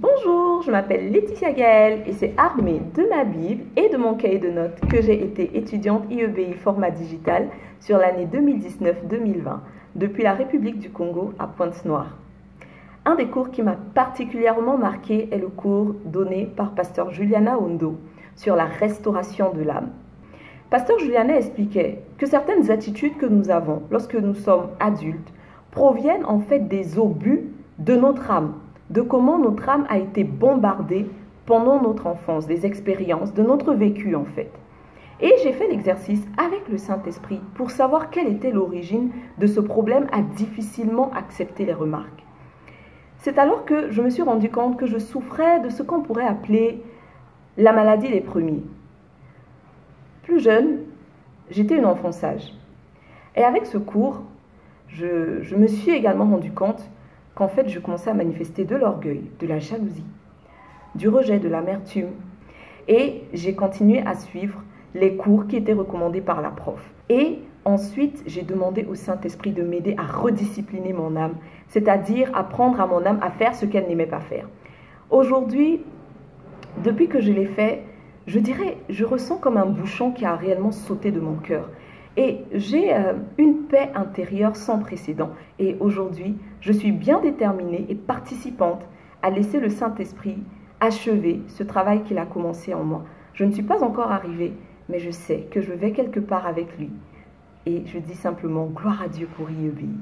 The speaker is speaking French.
Bonjour, je m'appelle Laetitia Gaëlle et c'est armée de ma Bible et de mon cahier de notes que j'ai été étudiante IEBI format digital sur l'année 2019-2020 depuis la République du Congo à Pointe-Noire. Un des cours qui m'a particulièrement marqué est le cours donné par pasteur Juliana Ondo sur la restauration de l'âme. Pasteur Juliana expliquait que certaines attitudes que nous avons lorsque nous sommes adultes proviennent en fait des obus de notre âme, de comment notre âme a été bombardée pendant notre enfance, des expériences, de notre vécu en fait. Et j'ai fait l'exercice avec le Saint-Esprit pour savoir quelle était l'origine de ce problème à difficilement accepter les remarques. C'est alors que je me suis rendu compte que je souffrais de ce qu'on pourrait appeler la maladie des premiers. Plus jeune, j'étais une enfant sage. Et avec ce cours, je me suis également rendu compte qu'en fait, je commençais à manifester de l'orgueil, de la jalousie, du rejet, de l'amertume. Et j'ai continué à suivre les cours qui étaient recommandés par la prof. Et ensuite, j'ai demandé au Saint-Esprit de m'aider à rediscipliner mon âme, c'est-à-dire apprendre à mon âme à faire ce qu'elle n'aimait pas faire. Aujourd'hui, depuis que je l'ai fait, je dirais, je ressens comme un bouchon qui a réellement sauté de mon cœur. Et j'ai une paix intérieure sans précédent. Et aujourd'hui, je suis bien déterminée et participante à laisser le Saint-Esprit achever ce travail qu'il a commencé en moi. Je ne suis pas encore arrivée, mais je sais que je vais quelque part avec lui. Et je dis simplement gloire à Dieu pour y obéir.